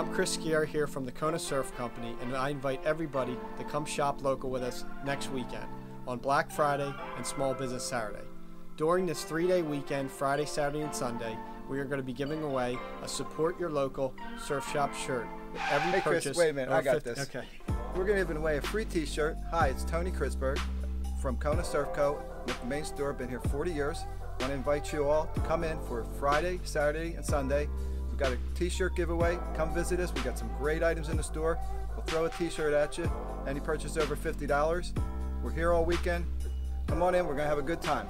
I'm Chris Skier here from the Kona Surf Company, and I invite everybody to come shop local with us next weekend on Black Friday and Small Business Saturday. During this three-day weekend, Friday, Saturday, and Sunday, we are going to be giving away a Support Your Local Surf Shop shirt with every purchase. Chris, wait a minute, I got this. Okay. We're going to give away a free t-shirt. Hi, it's Tony Crisberg from Kona Surf Co. with the main store. Been here 40 years. I want to invite you all to come in for Friday, Saturday, and Sunday. We've got a t-shirt giveaway. Come visit us. We've got some great items in the store. We'll throw a t-shirt at you. Any purchase over $50. We're here all weekend. Come on in. We're going to have a good time.